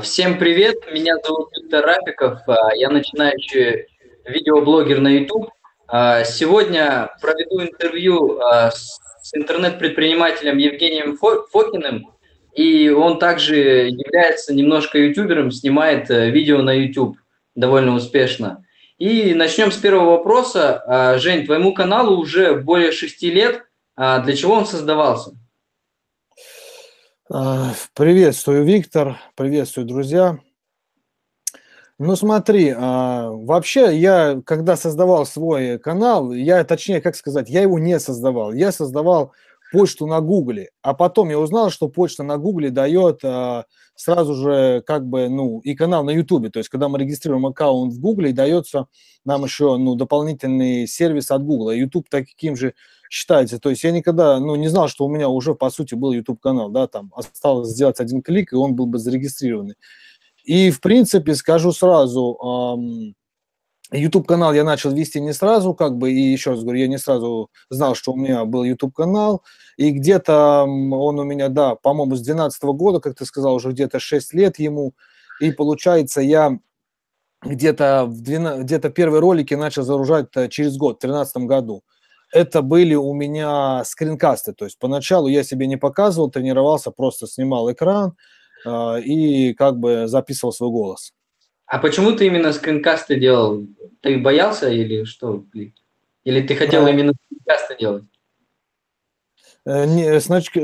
Всем привет, меня зовут Виктор Рапиков, я начинающий видеоблогер на YouTube. Сегодня проведу интервью с интернет-предпринимателем Евгением Фокиным, и он также является немножко ютубером, снимает видео на YouTube довольно успешно. И начнем с первого вопроса. Жень, твоему каналу уже более 6 лет, для чего он создавался? Приветствую, Виктор, приветствую, друзья. Ну смотри, вообще я, когда создавал свой канал, я его не создавал, я создавал почту на Гугле, а потом я узнал, что почта на Гугле дает сразу же и канал на Ютубе, то есть когда мы регистрируем аккаунт в Гугле, дается нам еще дополнительный сервис от Гугла, Ютуб таким же считается, то есть я никогда не знал, что у меня уже по сути был YouTube канал, да, там осталось сделать 1 клик, и он был бы зарегистрированный. И в принципе скажу сразу, YouTube канал я начал вести не сразу, и еще раз говорю, я не сразу знал, что у меня был YouTube канал, и где-то он у меня, да, по-моему, с 2012 года, как ты сказал, уже где-то 6 лет ему, и получается я где-то первые ролики начал загружать через год, в 2013 году. Это были у меня скринкасты, то есть поначалу я себе не показывал, тренировался, просто снимал экран и записывал свой голос. А почему ты именно скринкасты делал? Ты боялся или что? Или ты хотел именно скринкасты делать?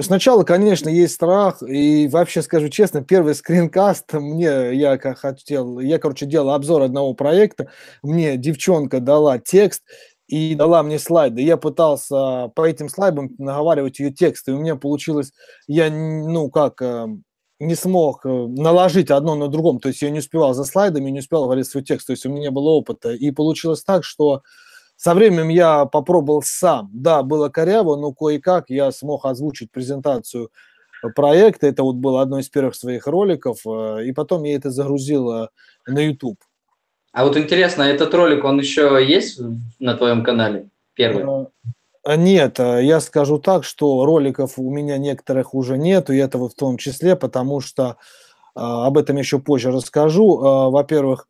Сначала, конечно, есть страх, и вообще скажу честно, первый скринкаст я делал обзор одного проекта, мне девчонка дала текст, и дала мне слайды. Я пытался по этим слайдам наговаривать ее тексты. И у меня получилось, я, не смог наложить одно на другом. То есть я не успевал за слайдами, не успевал говорить свой текст. То есть у меня не было опыта. И получилось так, что со временем я попробовал сам. Да, было коряво, но кое-как я смог озвучить презентацию проекта. Это вот было одно из первых своих роликов. И потом я это загрузил на YouTube. А вот интересно, этот ролик, он еще есть на твоем канале? Первый? Нет, я скажу так, что роликов у меня некоторых уже нет, и этого в том числе, потому что об этом еще позже расскажу. Во-первых,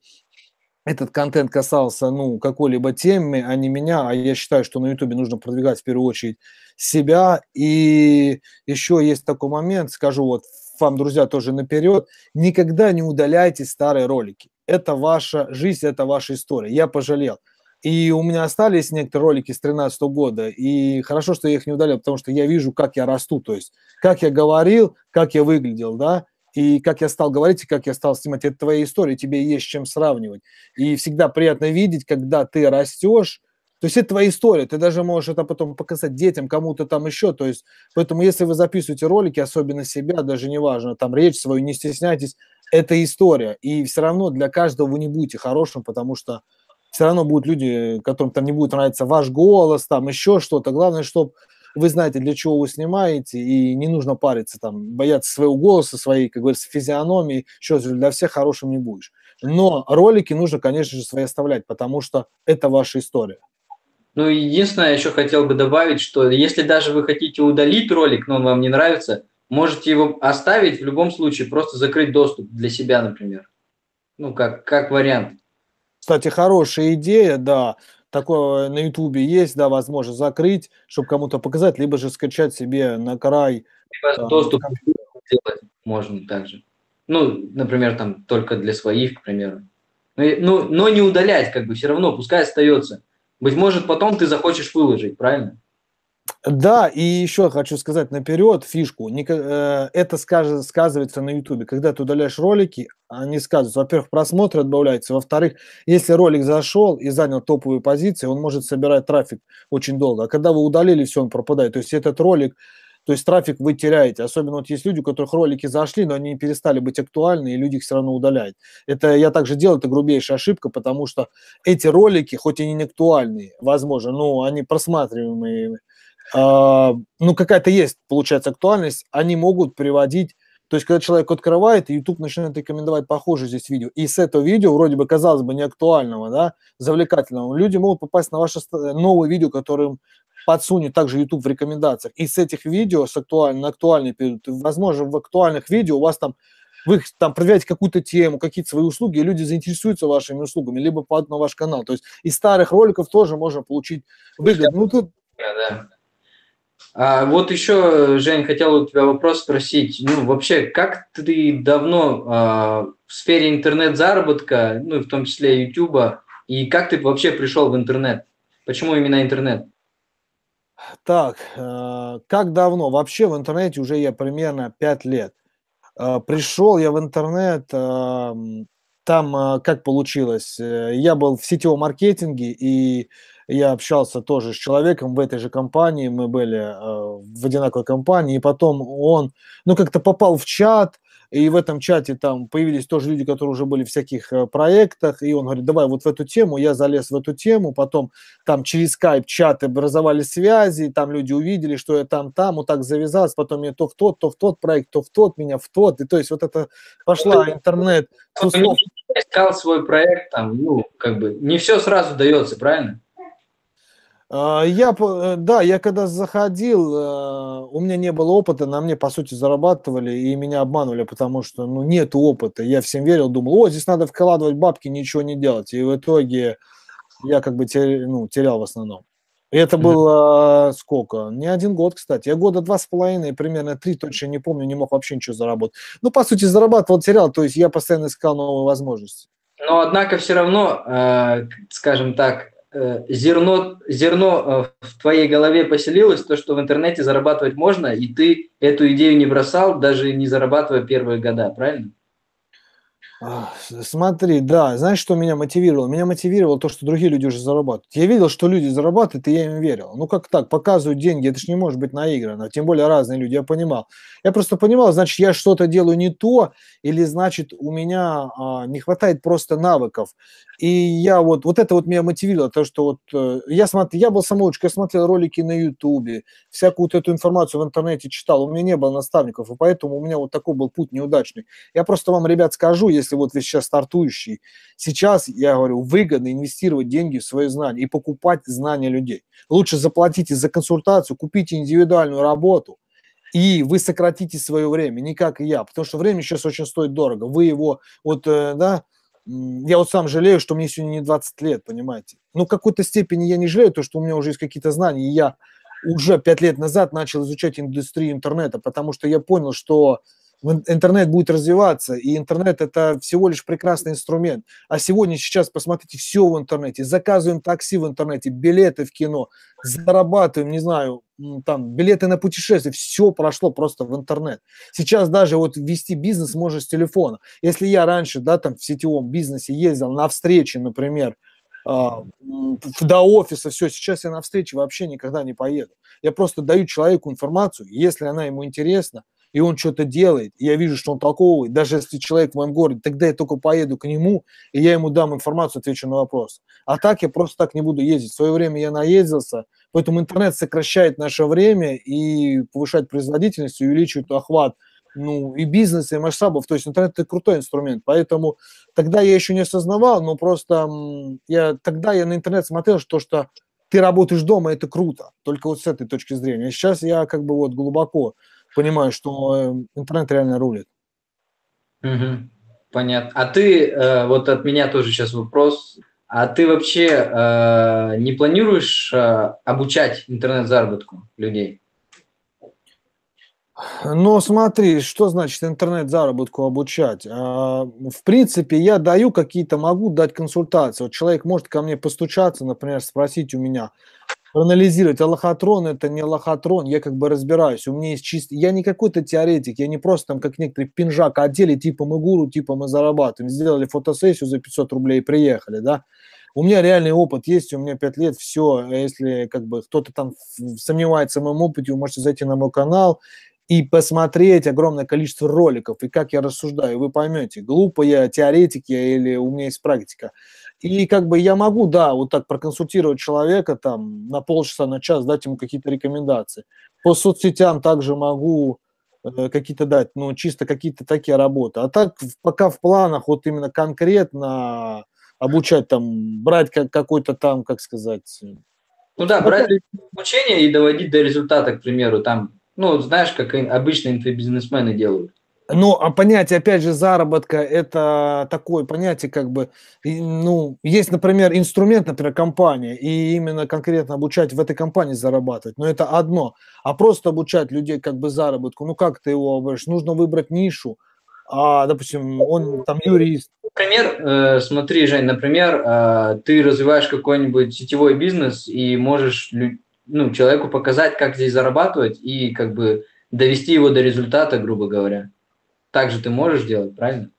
этот контент касался какой-либо темы, а не меня, а я считаю, что на Ютубе нужно продвигать в первую очередь себя. И еще есть такой момент, скажу вам, друзья, тоже наперед, никогда не удаляйте старые ролики. Это ваша жизнь, это ваша история. Я пожалел. И у меня остались некоторые ролики с 2013 года, и хорошо, что я их не удалил, потому что я вижу, как я расту, то есть как я говорил, как я выглядел, да, и как я стал говорить, и как я стал снимать. Это твоя история, тебе есть с чем сравнивать. И всегда приятно видеть, когда ты растешь. То есть это твоя история, ты даже можешь это потом показать детям, кому-то там еще, то есть поэтому если вы записываете ролики, особенно себя, даже неважно, там речь свою, не стесняйтесь, это история, и все равно для каждого вы не будете хорошим, потому что все равно будут люди, которым там не будет нравиться ваш голос, там еще что-то, главное, чтобы вы знаете, для чего вы снимаете, и не нужно париться, там, бояться своего голоса, своей, как говорится, физиономии, еще для всех хорошим не будешь, но ролики нужно, конечно же, свои оставлять, потому что это ваша история. Ну, единственное, я еще хотел бы добавить, что если даже вы хотите удалить ролик, но он вам не нравится, можете его оставить в любом случае, просто закрыть доступ для себя, например. Как вариант. Кстати, хорошая идея, да. Такое на Ютубе есть, да, возможно, закрыть, чтобы кому-то показать, либо же скачать себе на край. Либо доступ сделать можно также. Например, там только для своих, к примеру. Но не удалять, все равно, пускай остается. Быть может, потом ты захочешь выложить, правильно? Да, и еще хочу сказать наперед фишку. Это сказывается на Ютубе. Когда ты удаляешь ролики, они сказываются. Во-первых, просмотры отбавляются. Во-вторых, если ролик зашел и занял топовую позицию, он может собирать трафик очень долго. А когда вы удалили, все, он пропадает. То есть этот ролик, то есть трафик вы теряете. Особенно есть люди, у которых ролики зашли, но они перестали быть актуальны, и люди их все равно удаляют. Это я также делаю, это грубейшая ошибка, потому что эти ролики, хоть и не актуальные, возможно, но они просматриваемые, какая-то есть, получается, актуальность, они могут приводить, то есть когда человек открывает, YouTube начинает рекомендовать похожие здесь видео, и с этого видео, вроде бы, казалось бы, неактуального, да, завлекательного, люди могут попасть на ваше новое видео, которым подсунет также YouTube в рекомендациях. И с этих видео, с актуальных, возможно, в актуальных видео у вас там вы там продвигаете какую-то тему, какие-то свои услуги, и люди заинтересуются вашими услугами, либо падут на ваш канал. То есть из старых роликов тоже можно получить выгоду. Ну, тут... Да. А вот еще, Жень, хотел у тебя вопрос спросить. Ну, вообще, как ты давно в сфере интернет-заработка, ну, в том числе YouTube, и как ты вообще пришел в интернет? Почему именно интернет? Так, как давно? Вообще в интернете уже я примерно 5 лет. Пришел я в интернет, там как получилось, я был в сетевом маркетинге, и я общался тоже с человеком в этой же компании, мы были в одинаковой компании, и потом он, ну, как-то попал в чат, и в этом чате там появились тоже люди, которые уже были в всяких проектах, и он говорит, давай вот в эту тему, я залез в эту тему, потом там через скайп чаты образовались связи, там люди увидели, что я там, вот так завязался, потом я то в тот проект, то в тот, меня в тот, и то есть вот это пошла интернет. Кто-то искал свой проект, там, ну, как бы, не все сразу дается, правильно? Я когда заходил, у меня не было опыта, на мне, по сути, зарабатывали и меня обманывали, потому что, ну, нет опыта. Я всем верил, думал, здесь надо вкладывать бабки, ничего не делать. И в итоге я как бы терял в основном. И это было сколько? Не один год, кстати. Я года 2,5, примерно 3, точно не помню, не мог вообще ничего заработать. Ну, по сути, зарабатывал, терял, то есть я постоянно искал новые возможности. Но, однако, все равно, скажем так, зерно в твоей голове поселилось, то, что в интернете зарабатывать можно, и ты эту идею не бросал, даже не зарабатывая первые года, правильно? Смотри, да, знаешь, что меня мотивировало? Меня мотивировало то, что другие люди уже зарабатывают. Я видел, что люди зарабатывают, и я им верил. Ну как так, показывают деньги, это же не может быть наиграно, тем более разные люди, я понимал. Я просто понимал, значит, я что-то делаю не то, или значит, у меня не хватает просто навыков. И я вот это вот меня мотивировало, то, что я был самоучкой, я смотрел ролики на YouTube, всякую вот эту информацию в интернете читал, у меня не было наставников, и поэтому у меня вот такой был путь неудачный. Я просто вам, ребят, скажу, если вот вы сейчас стартующий, сейчас, я говорю, выгодно инвестировать деньги в свои знания и покупать знания людей. Лучше заплатите за консультацию, купите индивидуальную работу, и вы сократите свое время, не как я, потому что время сейчас очень стоит дорого. Вы его, я вот сам жалею, что мне сегодня не 20 лет, понимаете. Но в какой-то степени я не жалею, то, что у меня уже есть какие-то знания, и я уже 5 лет назад начал изучать индустрию интернета, потому что я понял, что интернет будет развиваться, и интернет – это всего лишь прекрасный инструмент. А сегодня, сейчас, посмотрите, все в интернете. Заказываем такси в интернете, билеты в кино, зарабатываем, не знаю, там, билеты на путешествия. Все прошло просто в интернет. Сейчас даже вести бизнес можно с телефона. Если я раньше, там, в сетевом бизнесе ездил на встречи, например, до офиса, все, сейчас я на встречи вообще никогда не поеду. Я просто даю человеку информацию, если она ему интересна, и он что-то делает, и я вижу, что он толковый, даже если человек в моем городе, тогда я только поеду к нему, и я ему дам информацию, отвечу на вопрос. А так я просто так не буду ездить. В свое время я наездился, поэтому интернет сокращает наше время и повышает производительность, увеличивает охват, и бизнеса, и масштабов. То есть интернет – это крутой инструмент. Поэтому тогда я еще не осознавал, но просто тогда я на интернет смотрел, что ты работаешь дома, это круто, только вот с этой точки зрения. Сейчас я как бы глубоко понимаю, что интернет реально рулит. Угу. Понятно. А ты, от меня тоже сейчас вопрос, а ты вообще не планируешь обучать интернет-заработку людей? Ну, смотри, что значит интернет-заработку обучать? В принципе, я могу дать консультации. Человек может ко мне постучаться, например, спросить у меня, проанализировать, а лохотрон это не лохотрон, я как бы разбираюсь, у меня есть я не какой-то теоретик, я не просто там как некоторые пинжак одели, типа мы гуру, типа мы зарабатываем, сделали фотосессию за 500 рублей и приехали, да. У меня реальный опыт есть, у меня 5 лет, все, если как бы кто-то там сомневается в моем опыте, вы можете зайти на мой канал и посмотреть огромное количество роликов, и как я рассуждаю, вы поймете, глупо я, теоретик я или у меня есть практика. И как бы я могу, так проконсультировать человека там на полчаса, на час, дать ему какие-то рекомендации. По соцсетям также могу какие-то дать, чисто какие-то такие работы. А так пока в планах именно конкретно обучать брать какой-то брать обучение и доводить до результата, к примеру, знаешь, как обычные инфобизнесмены делают. Но понятие, опять же, заработка, это такое понятие, как бы, ну, есть, например, инструмент, например, компания, и именно конкретно обучать в этой компании зарабатывать, но это одно. А просто обучать людей как бы заработку, ну, как ты его обучаешь? Нужно выбрать нишу, допустим, он там юрист. Например, смотри, Жень, например, ты развиваешь какой-нибудь сетевой бизнес и можешь, ну, человеку показать, как здесь зарабатывать и как бы довести его до результата, грубо говоря. Так же ты можешь делать, правильно?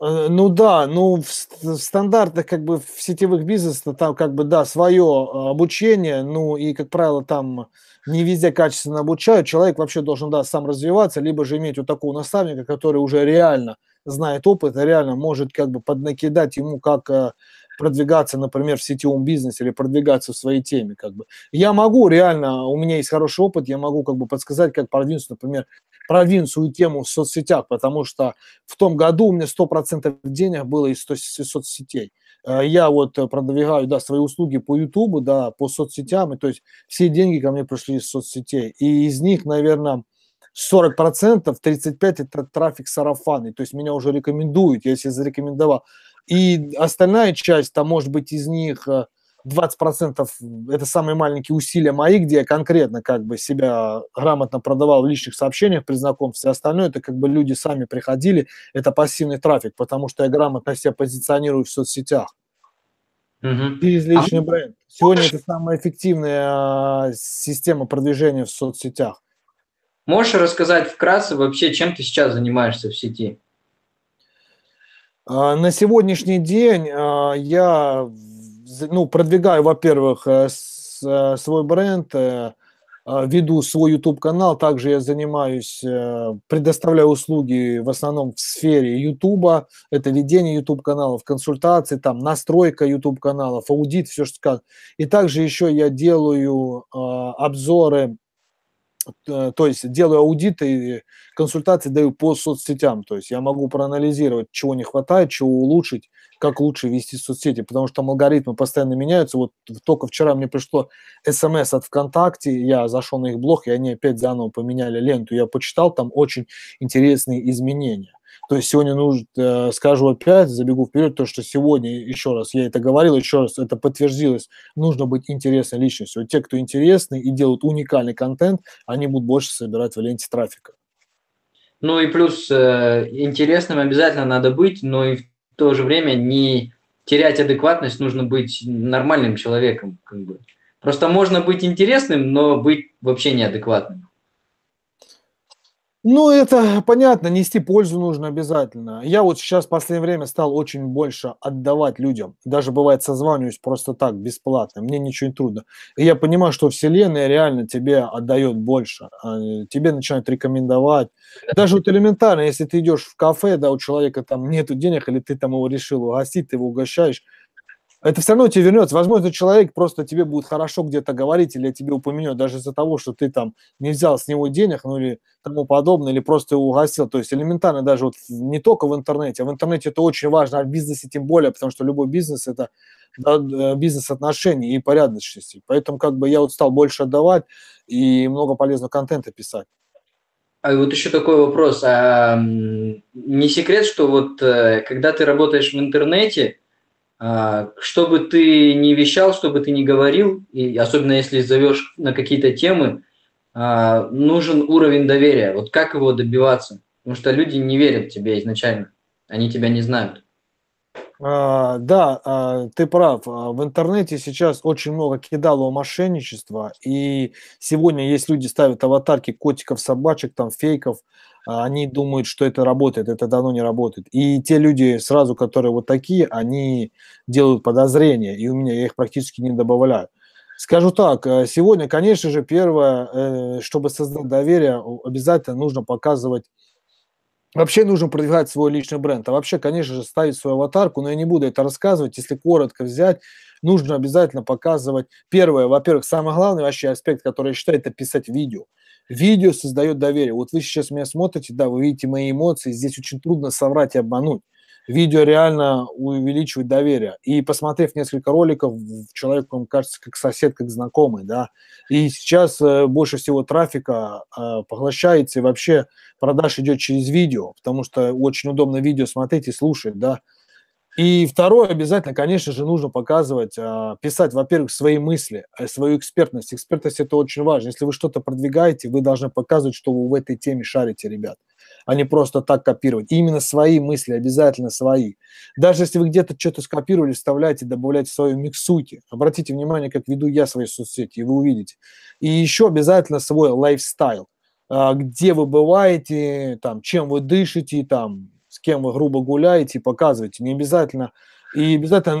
Ну да, ну в стандартах как бы в сетевых бизнесах там как бы да, свое обучение, ну и как правило там не везде качественно обучают, человек вообще должен да, сам развиваться, либо же иметь вот такого наставника, который уже реально знает опыт, реально может как бы поднакидать ему как продвигаться, например, в сетевом бизнесе или продвигаться в своей теме, как бы. Я могу реально, у меня есть хороший опыт, я могу как бы подсказать, как продвинуться, например, продвинутую тему в соцсетях, потому что в том году у меня 100% денег было из соцсетей. Я вот продвигаю, да, свои услуги по Ютубу, да, по соцсетям, и то есть все деньги ко мне пришли из соцсетей, и из них, наверное, 40%, 35% это трафик сарафанный, то есть меня уже рекомендуют, я себе зарекомендовал. И остальная часть, там, может быть, из них 20% это самые маленькие усилия мои, где я конкретно как бы себя грамотно продавал в личных сообщениях при знакомстве. Остальное это как бы люди сами приходили, это пассивный трафик, потому что я грамотно себя позиционирую в соцсетях. Через личный бренд. Сегодня это самая эффективная система продвижения в соцсетях. Можешь рассказать вкратце вообще, чем ты сейчас занимаешься в сети? На сегодняшний день я, ну, продвигаю, во-первых, свой бренд, веду свой YouTube-канал, также я занимаюсь, предоставляю услуги в основном в сфере YouTube, это ведение YouTube-каналов, консультации, там, настройка YouTube-каналов, аудит, все что сказано. И также еще я делаю обзоры, то есть делаю аудиты и консультации даю по соцсетям, то есть я могу проанализировать, чего не хватает, чего улучшить, как лучше вести соцсети, потому что там алгоритмы постоянно меняются. Вот только вчера мне пришло смс от ВКонтакте, я зашел на их блог, и они опять заново поменяли ленту, я почитал, там очень интересные изменения. То есть сегодня нужно, скажу опять, забегу вперед, то, что сегодня, еще раз, я это говорил, еще раз, это подтвердилось, нужно быть интересной личностью. Вот те, кто интересны и делают уникальный контент, они будут больше собирать в ленте трафика. Ну и плюс интересным обязательно надо быть, но и в то же время не терять адекватность, нужно быть нормальным человеком. Как бы. Просто можно быть интересным, но быть вообще неадекватным. Ну, это понятно, нести пользу нужно обязательно. Я вот сейчас в последнее время стал очень больше отдавать людям. Даже бывает созваниваюсь просто так, бесплатно, мне ничего не трудно. И я понимаю, что вселенная реально тебе отдает больше, тебе начинают рекомендовать. Даже вот элементарно, если ты идешь в кафе, да, у человека там нету денег, или ты там его решил угостить, ты его угощаешь, это все равно тебе вернется. Возможно, человек просто тебе будет хорошо где-то говорить или тебе упомянет даже из-за того, что ты там не взял с него денег, ну или тому подобное, или просто его угостил. То есть элементарно даже вот не только в интернете, а в интернете это очень важно, а в бизнесе тем более, потому что любой бизнес – это бизнес отношений и порядочности. Поэтому как бы я вот стал больше отдавать и много полезного контента писать. А вот еще такой вопрос. А не секрет, что вот когда ты работаешь в интернете, что бы ты ни вещал, что бы ты ни говорил, и особенно если зовешь на какие-то темы, нужен уровень доверия. Вот как его добиваться? Потому что люди не верят тебе изначально, они тебя не знают. Да, ты прав. В интернете сейчас очень много кидалово мошенничества, и сегодня есть люди, ставят аватарки котиков, собачек, там фейков, они думают, что это работает, это давно не работает. И те люди сразу, которые вот такие, они делают подозрения, и у меня я их практически не добавляю. Скажу так, сегодня, конечно же, первое, чтобы создать доверие, обязательно нужно показывать, вообще нужно продвигать свой личный бренд, а вообще, конечно же, ставить свою аватарку, но я не буду это рассказывать, если коротко взять, нужно обязательно показывать, первое, во-первых, самый главный вообще аспект, который я считаю, это писать видео. Видео создает доверие. Вот вы сейчас меня смотрите, да, вы видите мои эмоции, здесь очень трудно соврать и обмануть. видео реально увеличивает доверие. И посмотрев несколько роликов, человек вам кажется как сосед, как знакомый, да. И сейчас больше всего трафика поглощается, и вообще продаж идет через видео, потому что очень удобно видео смотреть и слушать, да. И второе, обязательно, конечно же, нужно показывать, писать, во-первых, свои мысли, свою экспертность. Экспертность – это очень важно. Если вы что-то продвигаете, вы должны показывать, что вы в этой теме шарите, ребят, а не просто так копировать. И именно свои мысли, обязательно свои. Даже если вы где-то что-то скопировали, вставляете, добавляете в свою миксуйте. Обратите внимание, как веду я свои соцсети, и вы увидите. И еще обязательно свой лайфстайл, где вы бываете, там, чем вы дышите, там, с кем вы грубо гуляете, показываете, не обязательно. И обязательно,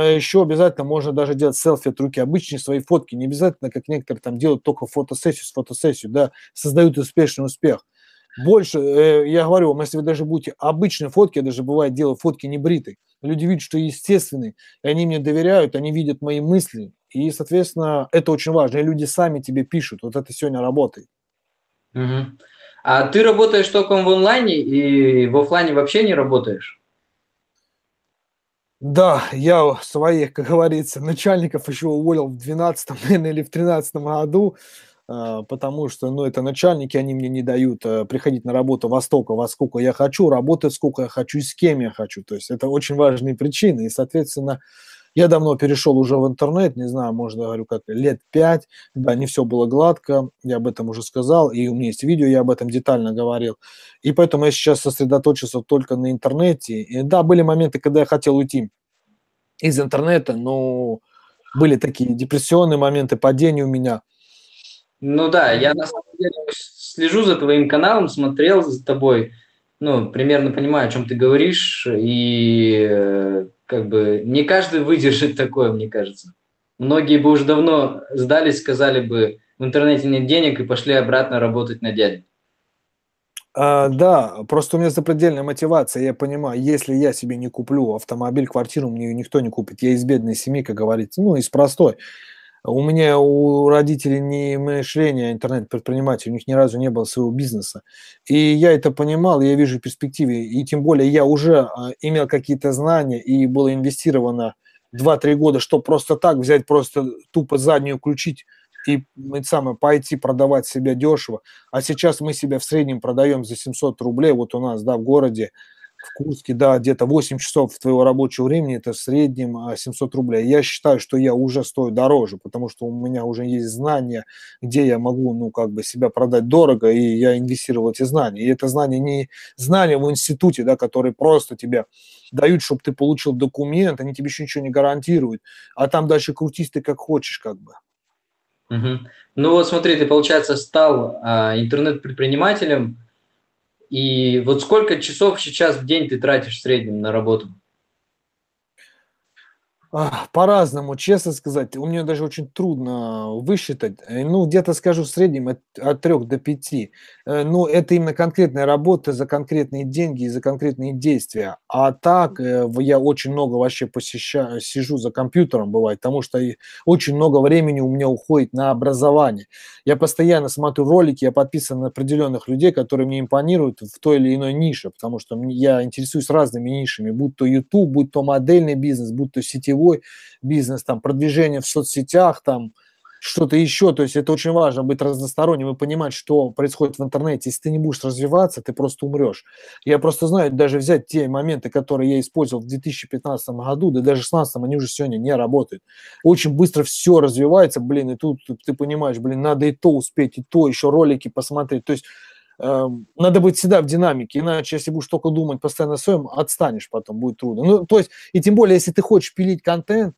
еще обязательно можно даже делать селфи от руки, обычные свои фотки, не обязательно, как некоторые там делают только фотосессию с фотосессией, да, создают успешный успех. Больше, я говорю вам, если вы даже будете обычные фотки, я даже бывает делаю фотки небритой, люди видят, что естественные, и они мне доверяют, они видят мои мысли, и, соответственно, это очень важно, и люди сами тебе пишут, вот это сегодня работает. Угу. А ты работаешь только в онлайне и в офлайне вообще не работаешь? Да, я своих, как говорится, начальников еще уволил в 12-м, наверное, или в 13-м году, потому что, ну, это начальники, они мне не дают приходить на работу во сколько я хочу, работать сколько я хочу, с кем я хочу. То есть это очень важные причины, и, соответственно, я давно перешел уже в интернет, не знаю, можно, говорю, как лет 5, да, не все было гладко, я об этом уже сказал, и у меня есть видео, я об этом детально говорил, и поэтому я сейчас сосредоточился только на интернете, и, да, были моменты, когда я хотел уйти из интернета, но были такие депрессионные моменты, падения у меня. Ну да, я на самом деле слежу за твоим каналом, смотрел за тобой, ну, примерно понимаю, о чем ты говоришь, и... Как бы не каждый выдержит такое, мне кажется. Многие бы уже давно сдались, сказали бы, в интернете нет денег, и пошли обратно работать на дядю. Да, просто у меня запредельная мотивация, я понимаю, если я себе не куплю автомобиль, квартиру, мне ее никто не купит. Я из бедной семьи, как говорится, ну, из простой. У меня у родителей не мышление интернет-предпринимателей, у них ни разу не было своего бизнеса. И я это понимал, я вижу перспективы. И тем более я уже имел какие-то знания, и было инвестировано 2-3 года, что просто так взять, просто тупо заднюю включить и самое, пойти продавать себя дешево. А сейчас мы себя в среднем продаем за 700 рублей, вот у нас, да, в городе. В Курске, да, где-то 8 часов твоего рабочего времени, это в среднем 700 рублей. Я считаю, что я уже стою дороже, потому что у меня уже есть знания, где я могу, ну, как бы себя продать дорого, и я инвестировал эти знания. И это знания не знания в институте, да, которые просто тебе дают, чтобы ты получил документ, они тебе еще ничего не гарантируют, а там дальше крутись ты как хочешь, как бы. Угу. Ну вот смотри, ты, получается, стал интернет-предпринимателем. И вот сколько часов сейчас в день ты тратишь в среднем на работу? По-разному, честно сказать. У меня даже очень трудно высчитать. Ну, где-то скажу в среднем от 3 до 5. Ну, это именно конкретная работа за конкретные деньги и за конкретные действия. А так я очень много вообще посещаю, сижу за компьютером, бывает, потому что очень много времени у меня уходит на образование. Я постоянно смотрю ролики, я подписан на определенных людей, которые мне импонируют в той или иной нише, потому что я интересуюсь разными нишами, будь то YouTube, будь то модельный бизнес, будь то сетевой бизнес, там, продвижение в соцсетях, там, что-то еще. То есть это очень важно, быть разносторонним и понимать, что происходит в интернете. Если ты не будешь развиваться, ты просто умрешь. Я просто знаю, даже взять те моменты, которые я использовал в 2015 году, да даже в 2016, они уже сегодня не работают. Очень быстро все развивается, блин, и тут ты понимаешь, блин, надо и то успеть, и то, еще ролики посмотреть. То есть надо быть всегда в динамике, иначе, если будешь только думать постоянно о своем, отстанешь потом, будет трудно. Ну, то есть, и тем более, если ты хочешь пилить контент,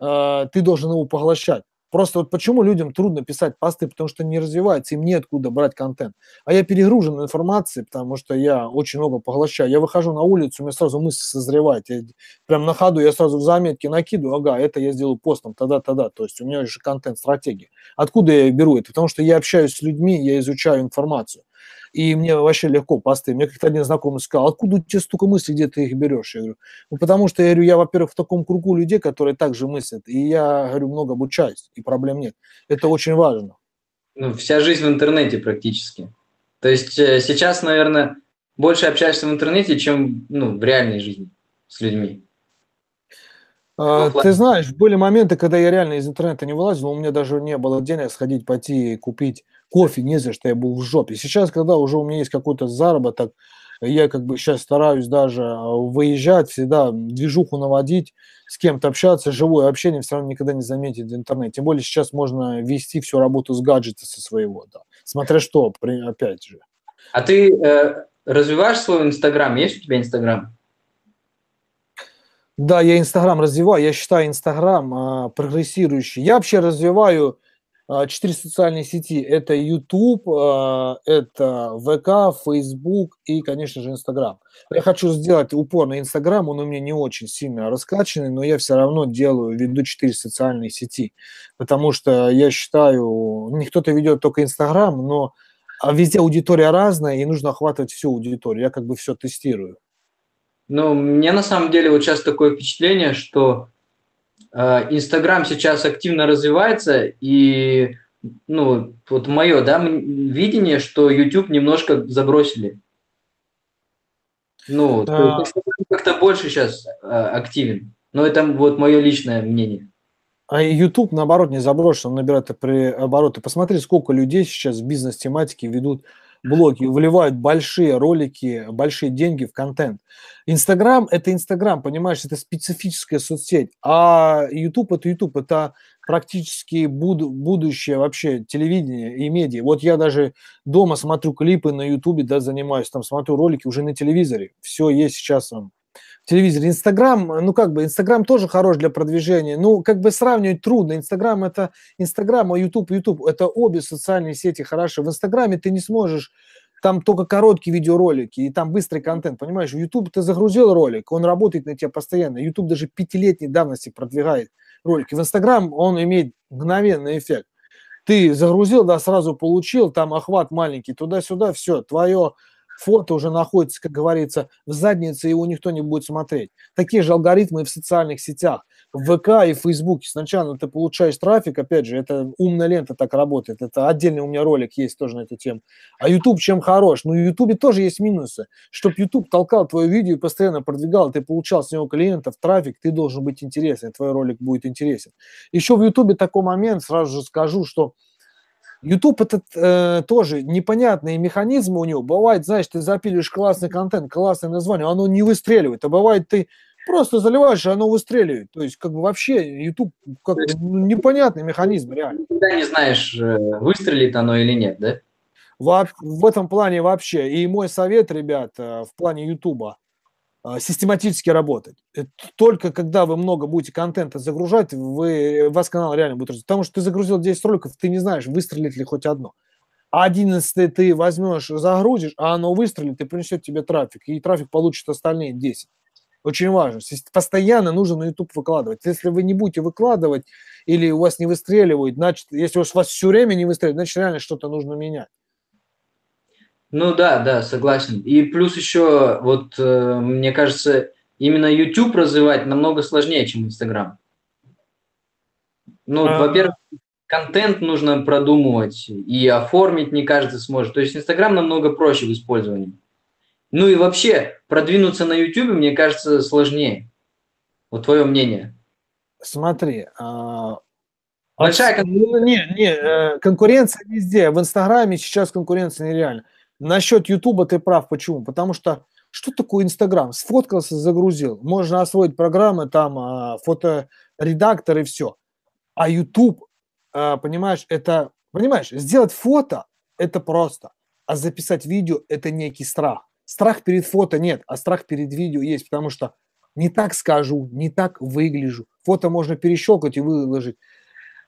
ты должен его поглощать. Просто вот почему людям трудно писать посты, потому что не развивается, им неоткуда брать контент. А я перегружен информацией, потому что я очень много поглощаю. Я выхожу на улицу, у меня сразу мысль созревает. Я прям на ходу, я сразу в заметке накидываю, ага, это я сделаю постом, тогда. То есть у меня уже контент-стратегия. Откуда я беру это? Потому что я общаюсь с людьми, я изучаю информацию. И мне вообще легко посты. Мне как-то один знакомый сказал, откуда у тебя столько мыслей, где ты их берешь? Я говорю, ну потому что, я говорю, я, во-первых, в таком кругу людей, которые также мыслят, и я, говорю, много обучаюсь, и проблем нет. Это очень важно. Ну, вся жизнь в интернете практически. То есть сейчас, наверное, больше общаешься в интернете, чем, ну, в реальной жизни. с людьми? Ты знаешь, были моменты, когда я реально из интернета не вылазил, у меня даже не было денег сходить, пойти и купить кофе, не за что, я был в жопе. Сейчас, когда уже у меня есть какой-то заработок, я как бы сейчас стараюсь даже выезжать, всегда движуху наводить, с кем-то общаться, живое общение все равно никогда не заметить в интернете. Тем более сейчас можно вести всю работу с гаджета со своего, да. Смотря что, опять же. А ты развиваешь свой Инстаграм? Есть у тебя Инстаграм? Да, я Инстаграм развиваю, я считаю Инстаграм прогрессирующий. Я вообще развиваю 4 социальные сети. Это YouTube, это ВК, Facebook и, конечно же, Инстаграм. Я хочу сделать упор на Инстаграм, он у меня не очень сильно раскачанный, но я все равно делаю, веду 4 социальные сети, потому что я считаю, не кто-то ведет только Инстаграм, но везде аудитория разная, и нужно охватывать всю аудиторию, я как бы все тестирую. Ну, у меня на самом деле вот сейчас такое впечатление, что Инстаграм сейчас активно развивается, и, ну, вот мое, да, видение, что YouTube немножко забросили. Ну, как-то больше сейчас активен, но это вот мое личное мнение. А YouTube, наоборот, не заброшен, он набирает обороты. Посмотри, сколько людей сейчас в бизнес-тематике ведут блоги, вливают большие ролики, большие деньги в контент. Инстаграм – это Инстаграм, понимаешь, это специфическая соцсеть, а YouTube – это YouTube, это практически будущее вообще телевидения и медиа. Вот я даже дома смотрю клипы на YouTube, да, занимаюсь, там смотрю ролики уже на телевизоре, все есть сейчас в телевизоре. Инстаграм, ну как бы, Инстаграм тоже хорош для продвижения, ну как бы сравнивать трудно, Инстаграм – это Инстаграм, а YouTube – это обе социальные сети хороши. В Инстаграме ты не сможешь… Там только короткие видеоролики, и там быстрый контент, понимаешь? В YouTube ты загрузил ролик, он работает на тебя постоянно. YouTube даже 5-летней давности продвигает ролики. В Instagram он имеет мгновенный эффект. Ты загрузил, да, сразу получил, там охват маленький, туда-сюда, все, твое фото уже находится, как говорится, в заднице, его никто не будет смотреть. Такие же алгоритмы и в социальных сетях. В ВК и в Фейсбуке сначала ты получаешь трафик, опять же, это умная лента так работает, это отдельный у меня ролик есть тоже на эту тему. А YouTube чем хорош? Ну, в YouTube тоже есть минусы. Чтобы YouTube толкал твое видео и постоянно продвигал, ты получал с него клиентов, трафик, ты должен быть интересен, твой ролик будет интересен. Еще в YouTube такой момент, сразу же скажу, что YouTube это тоже непонятные механизмы у него. Бывает, знаешь, ты запилишь классный контент, классное название, оно не выстреливает, а бывает ты просто заливаешь, и оно выстреливает. То есть, как бы вообще, YouTube как непонятный механизм, реально. Ты никогда не знаешь, выстрелит оно или нет, да? В этом плане вообще. И мой совет, ребят, в плане YouTube, систематически работать. Только когда вы много будете контента загружать, у вас канал реально будет развиваться. Потому что ты загрузил 10 роликов, ты не знаешь, выстрелит ли хоть одно. 11 ты возьмешь, загрузишь, а оно выстрелит и принесет тебе трафик. И трафик получит остальные 10. Очень важно. Постоянно нужно на YouTube выкладывать. Если вы не будете выкладывать или у вас не выстреливают, значит, если у вас все время не выстреливает, значит, реально что-то нужно менять. Ну да, да, согласен. И плюс еще, вот, мне кажется, именно YouTube развивать намного сложнее, чем Instagram. Ну, во-первых, контент нужно продумывать и оформить не каждый сможет. То есть Instagram намного проще в использовании. Ну и вообще, продвинуться на YouTube, мне кажется, сложнее. Вот твое мнение. Смотри. Большая конкуренция. Не, конкуренция везде. В Инстаграме сейчас конкуренция нереальна. Насчет YouTube ты прав. Почему? Потому что что такое Инстаграм? Сфоткался, загрузил. Можно освоить программы, там фоторедактор и все. А YouTube, понимаешь, это... Понимаешь, сделать фото – это просто. А записать видео – это некий страх. Страх перед фото нет, а страх перед видео есть, потому что не так скажу, не так выгляжу. Фото можно перещелкать и выложить.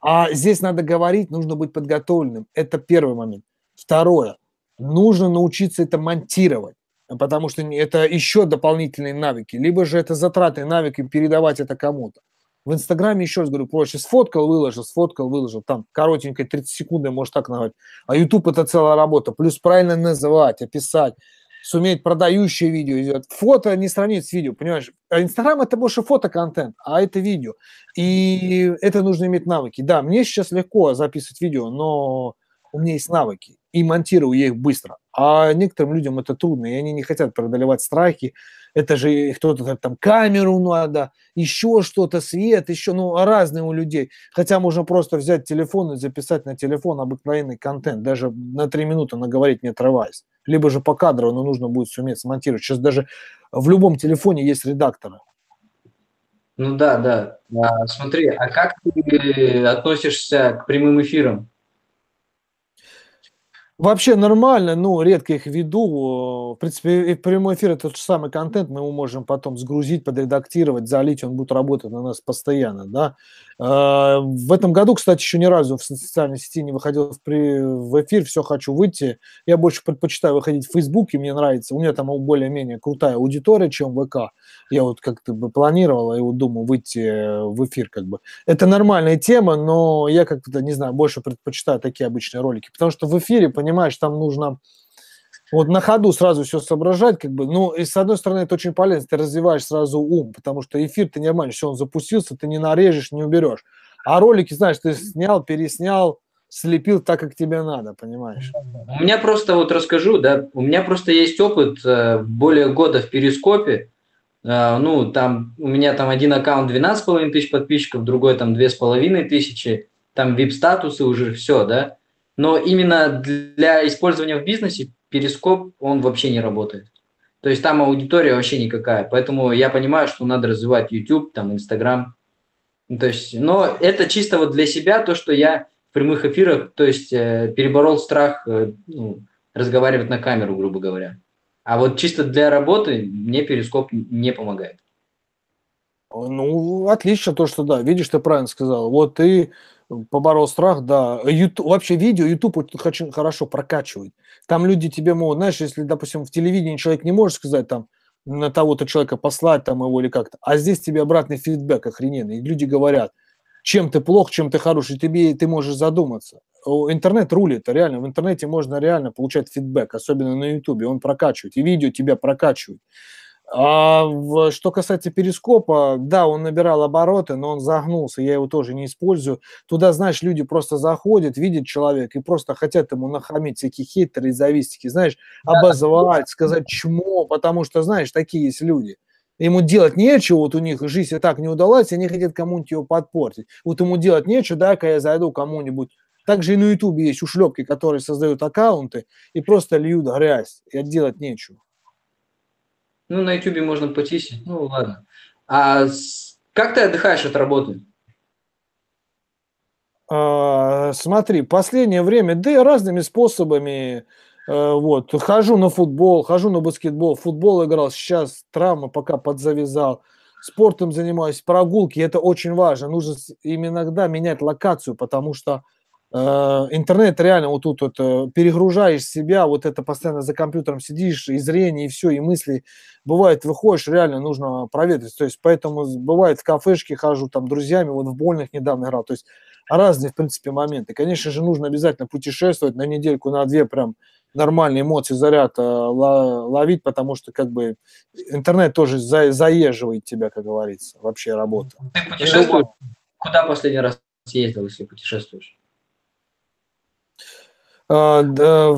А здесь надо говорить, нужно быть подготовленным. Это первый момент. Второе. Нужно научиться это монтировать, потому что это еще дополнительные навыки. Либо же это затраты навыки передавать это кому-то. В Инстаграме, еще раз говорю, проще сфоткал, выложил, там коротенькая 30 секунд, может так назвать. А YouTube это целая работа. Плюс правильно называть, описать. Суметь продающее видео идет. Фото не сравнить с видео, понимаешь? А Инстаграм это больше фотоконтент, а это видео. И это нужно иметь навыки. Да, мне сейчас легко записывать видео, но у меня есть навыки. И монтирую я их быстро. А некоторым людям это трудно, и они не хотят преодолевать страхи, это же кто-то там камеру надо, еще что-то, свет, еще, ну, разные у людей. Хотя можно просто взять телефон и записать на телефон обыкновенный контент, даже на 3 минуты наговорить, не отрываясь. Либо же покадрово, но нужно будет суметь смонтировать. Сейчас даже в любом телефоне есть редакторы. Ну да, да. А, смотри, а как ты относишься к прямым эфирам? Вообще нормально, ну, редко их веду. В принципе, прямой эфир – это тот же самый контент, мы его можем потом сгрузить, подредактировать, залить, он будет работать на нас постоянно, да. В этом году, кстати, еще ни разу в социальной сети не выходил в эфир, все хочу выйти. Я больше предпочитаю выходить в Facebook, и мне нравится. У меня там более-менее крутая аудитория, чем ВК. Я вот как-то бы планировал, и вот думаю выйти в эфир как бы. Это нормальная тема, но я как-то, не знаю, больше предпочитаю такие обычные ролики, потому что в эфире, понимаешь, там нужно вот на ходу сразу все соображать, как бы, ну, и с одной стороны, это очень полезно, ты развиваешь сразу ум, потому что эфир ты не обманешь, все, он запустился, ты не нарежешь, не уберешь. А ролики, знаешь, ты снял, переснял, слепил так, как тебе надо, понимаешь? У меня просто, вот расскажу, да, у меня просто есть опыт более года в Перископе, ну, там, у меня там один аккаунт 12,5 тысяч подписчиков, другой там 2,5 тысячи, там VIP-статусы уже, все, да. Но именно для использования в бизнесе Перископ, он вообще не работает. То есть там аудитория вообще никакая. Поэтому я понимаю, что надо развивать YouTube, там, Instagram. То есть, но это чисто вот для себя, то, что я в прямых эфирах, то есть переборол страх ну, разговаривать на камеру, грубо говоря. А вот чисто для работы мне Перископ не помогает. Ну, отлично то, что да. Видишь, ты правильно сказал. Вот ты... поборол страх, да. YouTube, вообще видео YouTube очень хорошо прокачивает. Там люди тебе могут, знаешь, если, допустим, в телевидении человек не может сказать, там, на того-то человека послать там его или как-то, а здесь тебе обратный фидбэк охрененный. И люди говорят, чем ты плох, чем ты хорош, и ты можешь задуматься. Интернет рулит, реально. В интернете можно реально получать фидбэк, особенно на YouTube. Он прокачивает, и видео тебя прокачивает. А что касается Перископа, да, он набирал обороты, но он загнулся, я его тоже не использую. Туда, знаешь, люди просто заходят, видят человека и просто хотят ему нахамить всякие хейтеры и завистики, знаешь, обозвать, сказать чмо, потому что, знаешь, такие есть люди. Ему делать нечего, вот у них жизнь и так не удалась, и они хотят кому-нибудь ее подпортить. Вот ему делать нечего, дай-ка я зайду кому-нибудь. Также и на Ютубе есть ушлепки, которые создают аккаунты и просто льют грязь, и делать нечего. Ну, на YouTube можно потисить, ну ладно. А как ты отдыхаешь от работы? Смотри, последнее время, да и разными способами, вот, хожу на футбол, хожу на баскетбол, футбол играл, сейчас травма пока подзавязал, спортом занимаюсь, прогулки, это очень важно, нужно иногда менять локацию, потому что интернет реально вот тут вот, перегружаешь себя, вот это постоянно за компьютером сидишь, и зрение, и все, и мысли. Бывает, выходишь, реально нужно проветрить. То есть, поэтому бывает в кафешке хожу, там, друзьями, вот в больных недавно играл. То есть, разные, в принципе, моменты. Конечно же, нужно обязательно путешествовать на недельку, на две прям нормальные эмоции, заряд ловить, потому что, как бы, интернет тоже заеживает тебя, как говорится, вообще работа. Ты путешествуешь? Куда последний раз съездил, если путешествуешь? Да,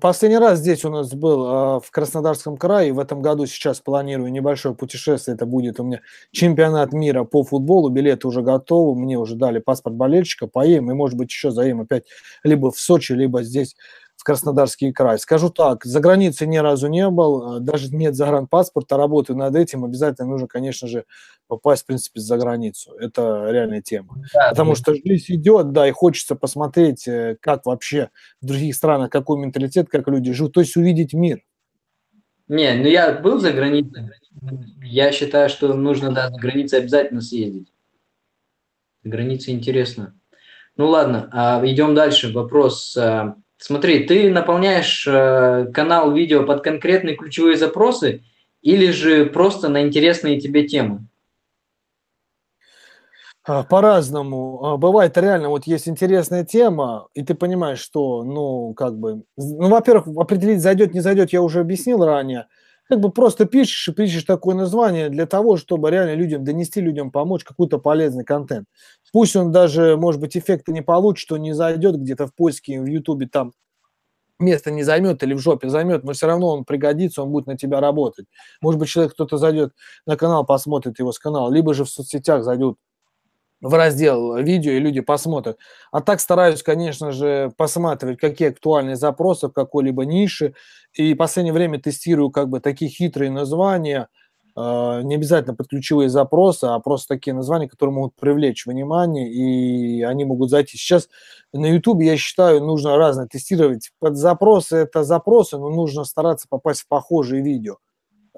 последний раз здесь у нас был в Краснодарском крае, в этом году сейчас планирую небольшое путешествие, это будет у меня чемпионат мира по футболу, билеты уже готовы, мне уже дали паспорт болельщика, поедем и, может быть, еще заедем опять либо в Сочи, либо здесь, в Краснодарский край. Скажу так, за границей ни разу не был, даже нет загранпаспорта, работаю над этим, обязательно нужно, конечно же, попасть, в принципе, за границу. Это реальная тема. Да, потому что жизнь идет, да, и хочется посмотреть, как вообще в других странах, какой менталитет, как люди живут, то есть увидеть мир. Не, ну я был за границей, я считаю, что нужно, да, за границей обязательно съездить. За границей интересно. Ну ладно, идем дальше. Вопрос... Смотри, ты наполняешь канал видео под конкретные ключевые запросы или же просто на интересные тебе темы? По-разному. Бывает реально, вот есть интересная тема, и ты понимаешь, что, ну, как бы... Ну, во-первых, определить, зайдет, не зайдет, я уже объяснил ранее. Как бы просто пишешь и пишешь такое название для того, чтобы реально людям донести, людям помочь какой-то полезный контент. Пусть он даже, может быть, эффекта не получит, он не зайдет где-то в поиске, в Ютубе там место не займет или в жопе займет, но все равно он пригодится, он будет на тебя работать. Может быть, человек, кто-то зайдет на канал, посмотрит его с канала, либо же в соцсетях зайдут в раздел видео, и люди посмотрят. А так стараюсь, конечно же, посматривать, какие актуальные запросы в какой-либо нише. И в последнее время тестирую как бы такие хитрые названия, не обязательно под ключевые запросы, а просто такие названия, которые могут привлечь внимание, и они могут зайти. Сейчас на YouTube, я считаю, нужно разное тестировать. Под запросы – это запросы, но нужно стараться попасть в похожие видео,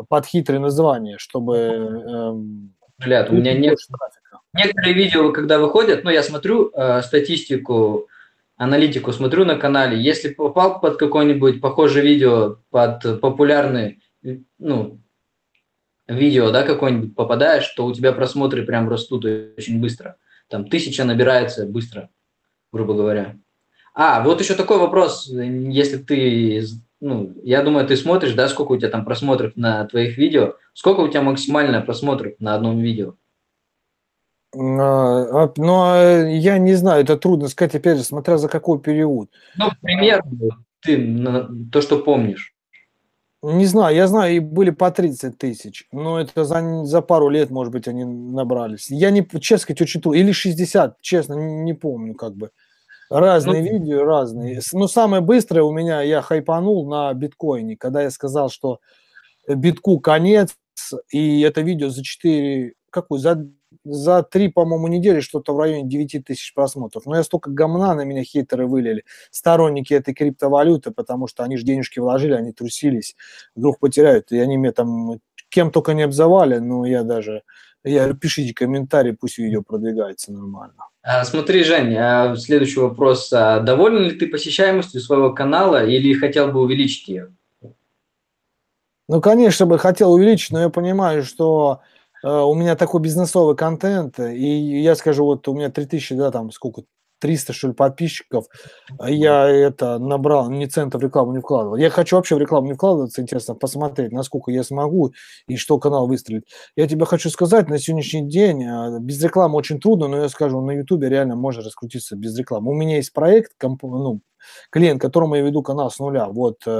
под хитрые названия, чтобы… Блядь, у меня нет… Некоторые видео, когда выходят, ну, я смотрю статистику, аналитику смотрю на канале, если попал под какое-нибудь похожее видео, под популярное, ну, видео, да, какое-нибудь попадаешь, то у тебя просмотры прям растут очень быстро. Там 1000 набирается быстро, грубо говоря. А, вот еще такой вопрос, если ты, ну, я думаю, ты смотришь, да, сколько у тебя там просмотров на твоих видео, сколько у тебя максимально просмотров на одном видео? Но я не знаю, это трудно сказать, опять же, смотря за какой период. Ну, примерно, ты то, что помнишь. Не знаю, я знаю, и были по 30 000, но это за пару лет, может быть, они набрались. Я не, честно сказать, очень трудно, или 60, честно, не помню, как бы. Разные видео, разные. Но самое быстрое у меня, я хайпанул на биткоине, когда я сказал, что битку конец, и это видео за 4, какую, за 3, по-моему, недели что-то в районе 9 000 просмотров. Но я столько гамна на меня хейтеры вылили, сторонники этой криптовалюты, потому что они же денежки вложили, они трусились, вдруг потеряют. И они меня там кем только не обзывали, но я даже... пишите комментарии, пусть видео продвигается нормально. Смотри, Жень, следующий вопрос. Доволен ли ты посещаемостью своего канала или хотел бы увеличить ее? Ну, конечно, бы хотел увеличить, но я понимаю, что... У меня такой бизнесовый контент, и я скажу, вот у меня 3000, да, там сколько, 300, что ли, подписчиков, я это набрал, ни цента в рекламу не вкладывал. Я хочу вообще в рекламу не вкладываться, интересно посмотреть, насколько я смогу и что канал выстрелит. Я тебе хочу сказать, на сегодняшний день без рекламы очень трудно, но я скажу, на YouTube реально можно раскрутиться без рекламы. У меня есть проект, клиент, которому я веду канал с нуля, вот у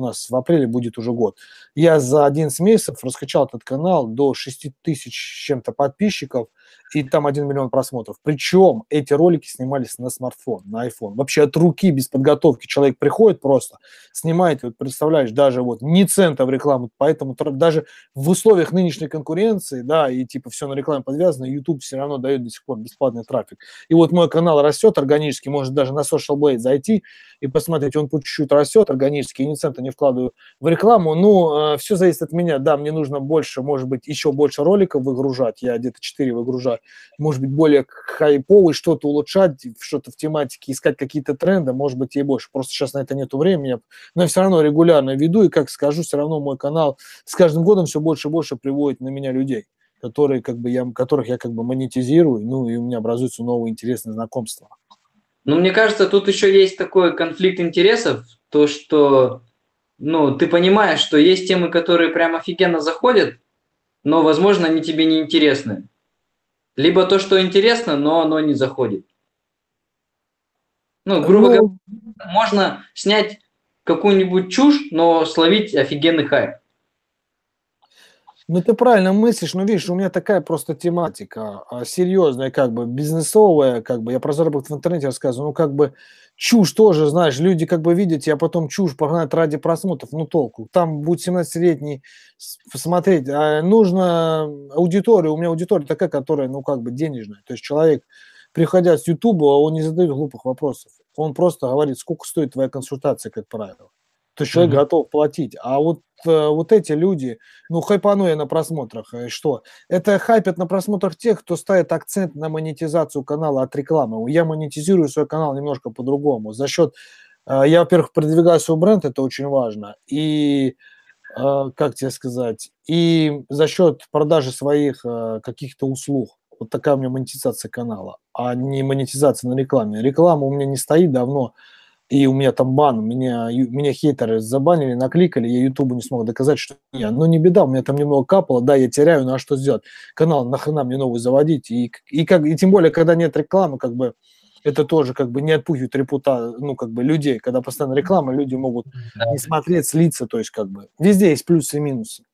нас в апреле будет уже год. Я за 11 месяцев раскачал этот канал до 6000 с чем-то подписчиков, и там 1 миллион просмотров. Причем эти ролики снимались на смартфон, на iPhone. Вообще от руки, без подготовки. Человек приходит просто, снимает, вот представляешь, даже вот ни цента в рекламу, поэтому даже в условиях нынешней конкуренции, да, и типа все на рекламе подвязано, YouTube все равно дает до сих пор бесплатный трафик. И вот мой канал растет органически, может даже на Social Blade зайти и посмотреть, он по чуть-чуть растет органически, и ни цента не вкладываю в рекламу. Ну, все зависит от меня, да, мне нужно больше, может быть, еще больше роликов выгружать, я где-то 4 выгружаю, может быть, более хайповый, что-то улучшать, что-то в тематике, искать какие-то тренды, может быть, и больше. Просто сейчас на это нету времени, но я все равно регулярно веду, и, как скажу, все равно мой канал с каждым годом все больше и больше приводит на меня людей, которые, как бы, которых я как бы монетизирую, ну, и у меня образуются новые интересные знакомства. Ну, мне кажется, тут еще есть такой конфликт интересов, то, что, ну, ты понимаешь, что есть темы, которые прям офигенно заходят, но, возможно, они тебе не интересны. Либо то, что интересно, но оно не заходит. Ну, грубо говоря, можно снять какую-нибудь чушь, но словить офигенный хайп. Ну, ты правильно мыслишь, но видишь, у меня такая просто тематика, серьезная, как бы, бизнесовая, как бы, я про заработок в интернете рассказываю, ну, как бы, чушь тоже, знаешь, люди, как бы, видят, я потом чушь погнать ради просмотров, ну, толку, там будет 17-летний посмотреть, а нужно аудиторию, у меня аудитория такая, которая, ну, как бы, денежная, то есть человек, приходя с Ютуба, он не задает глупых вопросов, он просто говорит, сколько стоит твоя консультация, как правило. То есть человек готов платить. А вот эти люди, ну, хайпану я на просмотрах, что? Это хайпят на просмотрах тех, кто ставит акцент на монетизацию канала от рекламы. Я монетизирую свой канал немножко по-другому. За счет, я, во-первых, продвигаю свой бренд, это очень важно. И, как тебе сказать, и за счет продажи своих каких-то услуг. Вот такая у меня монетизация канала, а не монетизация на рекламе. Реклама у меня не стоит давно. И у меня там бан, меня хейтеры забанили, накликали, я Ютубу не смог доказать, что я. Но не беда, у меня там немного капало, да, я теряю, но а что сделать? Канал нахрена мне новый заводить? И тем более, когда нет рекламы, как бы это тоже как бы не отпугивает ну, как бы людей, когда постоянно реклама, люди могут не смотреть, слиться, то есть как бы везде есть плюсы и минусы.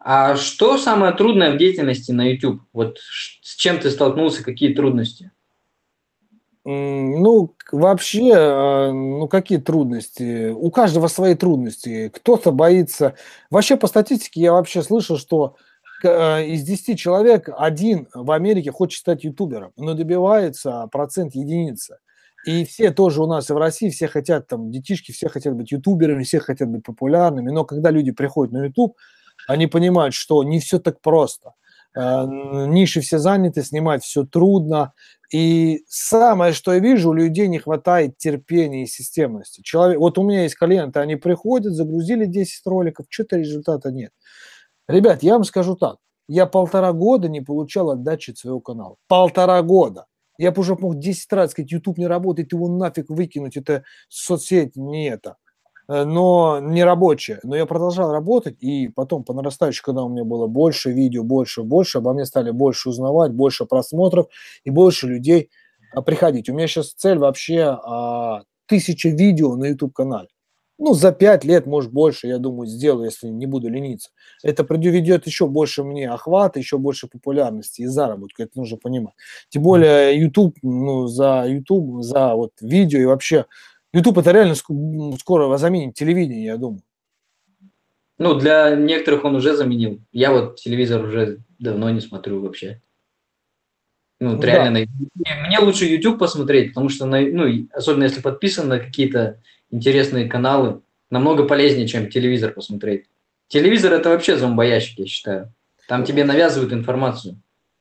А что самое трудное в деятельности на YouTube? Вот с чем ты столкнулся, какие трудности? Ну, вообще, ну, какие трудности? У каждого свои трудности. Кто-то боится. Вообще, по статистике я вообще слышал, что из 10 человек один в Америке хочет стать ютубером, но добивается процент единицы. И все тоже у нас и в России, все хотят, там, детишки, все хотят быть ютуберами, все хотят быть популярными. Но когда люди приходят на YouTube, они понимают, что не все так просто. Ниши все заняты, снимать все трудно. И самое, что я вижу, у людей не хватает терпения и системности. Вот у меня есть клиенты, они приходят, загрузили 10 роликов, что-то результата нет. Ребят, я вам скажу так. Я 1,5 года не получал отдачи от своего канала. 1,5 года. Я бы уже мог 10 раз сказать, YouTube не работает, его нафиг выкинуть, это соцсеть не это. Но не рабочая. Но я продолжал работать, и потом по нарастающей, когда у меня было больше видео, больше, обо мне стали больше узнавать, больше просмотров и больше людей приходить. У меня сейчас цель вообще 1000 видео на YouTube-канале. Ну, за 5 лет, может, больше, я думаю, сделаю, если не буду лениться. Это приведет еще больше мне охвата, еще больше популярности и заработка, это нужно понимать. Тем более YouTube, ну, за вот видео и вообще... YouTube это реально скоро заменит телевидение, я думаю. Ну, для некоторых он уже заменил. Я вот телевизор уже давно не смотрю вообще. Ну, да. Реально. Мне лучше YouTube посмотреть, потому что, ну, особенно если подписан на какие-то интересные каналы, намного полезнее, чем телевизор посмотреть. Телевизор это вообще зомбоящик, я считаю. Там тебе навязывают информацию.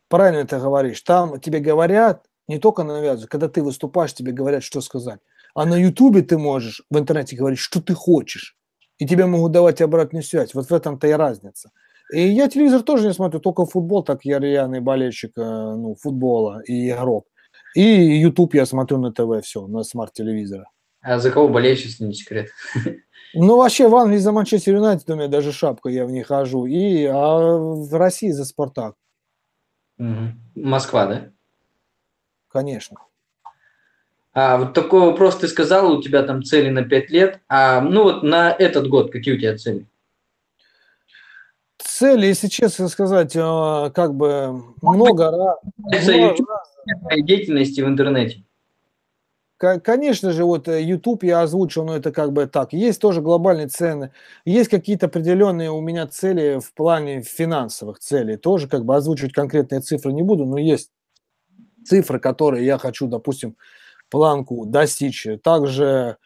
Правильно ты говоришь. Там тебе говорят, не только навязывают, когда ты выступаешь, тебе говорят, что сказать. А на Ютубе ты можешь в интернете говорить, что ты хочешь. И тебе могут давать обратную связь. Вот в этом-то и разница. И я телевизор тоже не смотрю, только футбол, так я рьяный болельщик ну, футбола и игрок. И Ютуб я смотрю на ТВ, все, на смарт-телевизоре. А за кого болеешь, если не секрет? Ну, вообще, в Англии за Манчестер Юнайтед у меня даже шапка, я в ней хожу. А в России за Спартак. Москва, да? Конечно. Вот такой вопрос, ты сказал, у тебя там цели на 5 лет, ну вот на этот год какие у тебя цели? Цели, если честно сказать, как бы много раз деятельности в интернете. Конечно же, вот YouTube я озвучил, но это как бы так. Есть тоже глобальные цены, есть какие-то определенные у меня цели в плане финансовых целей, тоже как бы озвучивать конкретные цифры не буду, но есть цифры, которые я хочу, допустим, планку достичь. Также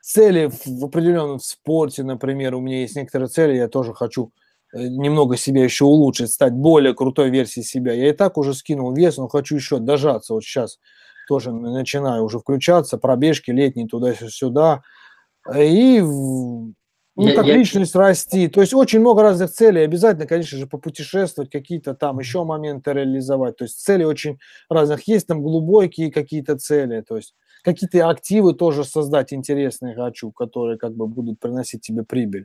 цели в определенном спорте, например, у меня есть некоторые цели, я тоже хочу немного себя еще улучшить, стать более крутой версией себя. Я и так уже скинул вес, но хочу еще дожаться. Вот сейчас тоже начинаю уже включаться, пробежки летние туда-сюда. И ну, как личность расти. То есть очень много разных целей. Обязательно, конечно же, попутешествовать, какие-то там еще моменты реализовать. То есть цели очень разных. Есть там глубокие какие-то цели. То есть какие-то активы тоже создать интересные хочу, которые как бы будут приносить тебе прибыль.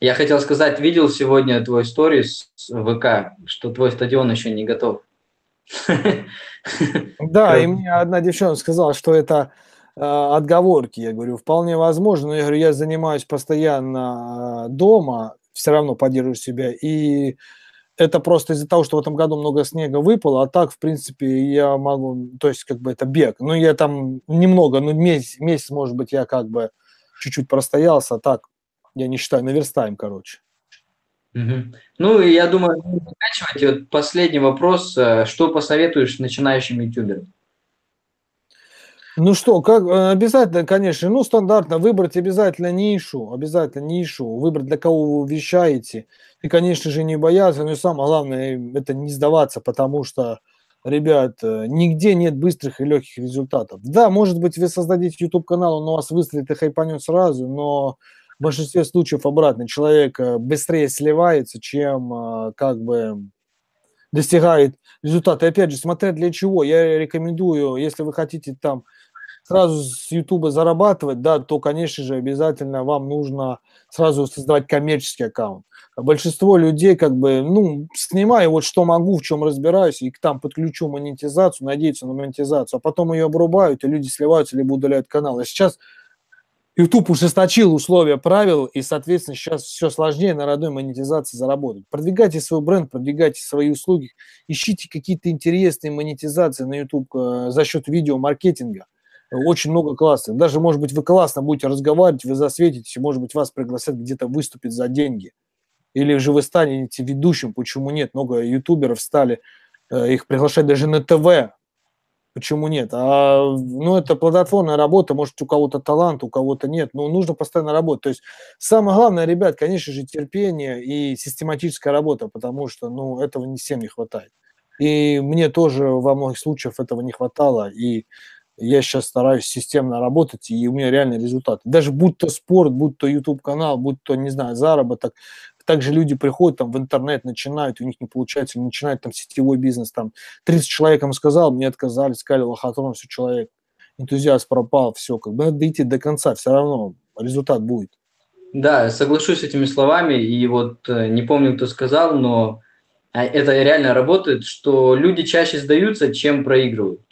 Я хотел сказать, видел сегодня твой сторис с ВК, что твой стадион еще не готов. Да, и мне одна девчонка сказала, что это... отговорки, я говорю, вполне возможно, но я говорю, я занимаюсь постоянно дома, все равно поддерживаю себя, и это просто из-за того, что в этом году много снега выпало, а так, в принципе, я могу, то есть, как бы, это бег, ну, я там немного, ну, месяц, может быть, я как бы чуть-чуть простоялся, а так, я не считаю, наверстаем, короче. Угу. Ну, я думаю, заканчивать, вот последний вопрос, что посоветуешь начинающим ютуберам? Ну что, как обязательно, конечно, ну стандартно выбрать обязательно нишу, выбрать для кого вы вещаете. И, конечно же, не бояться, но и самое главное это не сдаваться, потому что, ребят, нигде нет быстрых и легких результатов. Да, может быть, вы создадите YouTube-канал, он у вас выстрелит и хайпанет сразу, но в большинстве случаев обратно. Человек быстрее сливается, чем как бы... достигает результата. И опять же, смотря для чего, я рекомендую, если вы хотите там сразу с YouTube зарабатывать, да, то, конечно же, обязательно вам нужно сразу создавать коммерческий аккаунт. Большинство людей, как бы, ну, снимаю вот что могу, в чем разбираюсь, и там подключу монетизацию, надеются на монетизацию, а потом ее обрубают, и люди сливаются, либо удаляют канал. А сейчас YouTube ужесточил условия правил, и, соответственно, сейчас все сложнее на родной монетизации заработать. Продвигайте свой бренд, продвигайте свои услуги, ищите какие-то интересные монетизации на YouTube за счет видеомаркетинга. Очень много классных. Даже, может быть, вы классно будете разговаривать, вы засветитесь, и, может быть, вас пригласят где-то выступить за деньги. Или же вы станете ведущим, почему нет? Много ютуберов стали их приглашать даже на ТВ. Почему нет? Это плодотворная работа, может, у кого-то талант, у кого-то нет, но нужно постоянно работать. То есть самое главное, ребят, конечно же, терпение и систематическая работа, потому что, ну, этого не всем не хватает. И мне тоже во многих случаях этого не хватало, и я сейчас стараюсь системно работать, и у меня реальный результат. Даже будь то спорт, будь то YouTube-канал, будь то, не знаю, заработок, также люди приходят там в интернет, начинают, у них не получается, начинают там сетевой бизнес, там 30 человек им сказал, мне отказали, сказали, лохотрон, все, человек, энтузиазм пропал, все, как бы надо идти до конца, все равно результат будет. Да, соглашусь с этими словами, и вот не помню, кто сказал, но это реально работает, что люди чаще сдаются, чем проигрывают.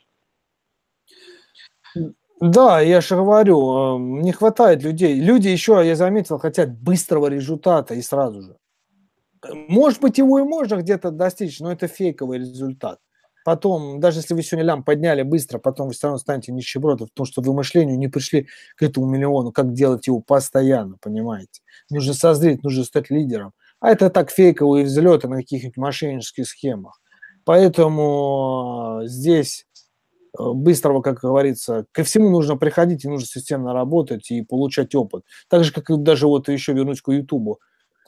Да, я же говорю, не хватает людей. Люди еще, я заметил, хотят быстрого результата и сразу же. Может быть, его и можно где-то достичь, но это фейковый результат. Потом, даже если вы сегодня лям подняли быстро, потом вы все равно станете нищебродом, потому что вы мышлению не пришли к этому миллиону, как делать его постоянно, понимаете? Нужно созреть, нужно стать лидером. А это так фейковые взлеты на каких-нибудь мошеннических схемах. Поэтому здесь... быстрого, как говорится, ко всему нужно приходить, и нужно системно работать и получать опыт. Так же, как даже вот еще вернусь к Ютубу.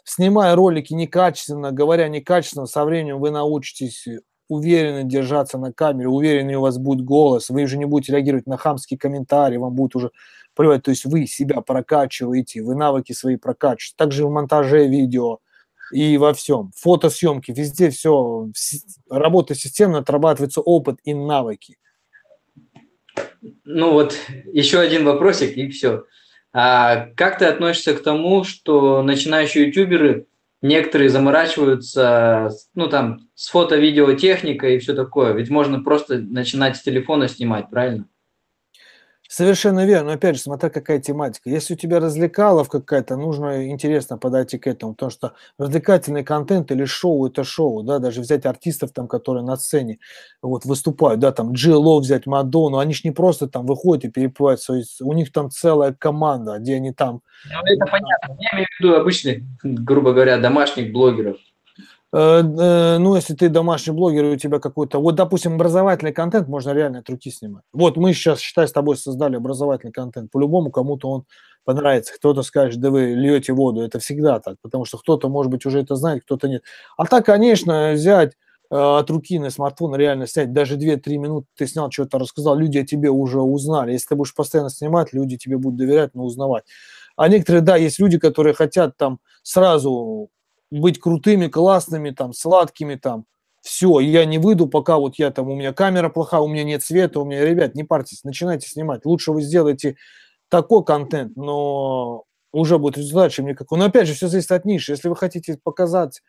Снимая ролики некачественно, говоря некачественно, со временем вы научитесь уверенно держаться на камере, уверенный у вас будет голос, вы уже не будете реагировать на хамские комментарии, вам будет уже плевать, то есть вы себя прокачиваете, вы навыки свои прокачиваете. Также в монтаже видео и во всем. Фотосъемки, везде все, работа системно, отрабатывается опыт и навыки. Ну вот, еще один вопросик, и все. Как ты относишься к тому, что начинающие ютуберы, некоторые заморачиваются, ну там, с фото-видеотехникой и все такое? Ведь можно просто начинать с телефона снимать, правильно? Совершенно верно. Опять же, смотря какая тематика. Если у тебя развлекаловка какая-то, нужно интересно подойти к этому, потому что развлекательный контент или шоу – это шоу, да, даже взять артистов, там, которые на сцене вот, выступают, да, там, Джей Ло взять, Мадонну, они ж не просто там выходят и перепевают, у них там целая команда, где они там… Ну, это понятно, я имею в виду обычных, грубо говоря, домашних блогеров. Ну, если ты домашний блогер, и у тебя какой-то... Вот, допустим, образовательный контент можно реально от руки снимать. Вот мы сейчас, считай, с тобой создали образовательный контент. По-любому кому-то он понравится. Кто-то скажет, да вы льете воду. Это всегда так, потому что кто-то, может быть, уже это знает, кто-то нет. А так, конечно, взять от руки на смартфон, реально снять. Даже 2-3 минуты ты снял, что-то рассказал, люди о тебе уже узнали. Если ты будешь постоянно снимать, люди тебе будут доверять, но узнавать. А некоторые, да, есть люди, которые хотят там сразу... быть крутыми, классными, там, сладкими, там, все, я не выйду, пока вот я там, у меня камера плохая, у меня нет света, у меня, ребят, не парьтесь, начинайте снимать, лучше вы сделаете такой контент, но уже будет результат, чем никакой, но опять же, все зависит от ниши, если вы хотите показать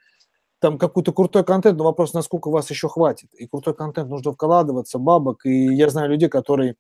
там какой-то крутой контент, но вопрос, насколько вас еще хватит, и крутой контент нужно вкладываться, бабок, и я знаю людей, которые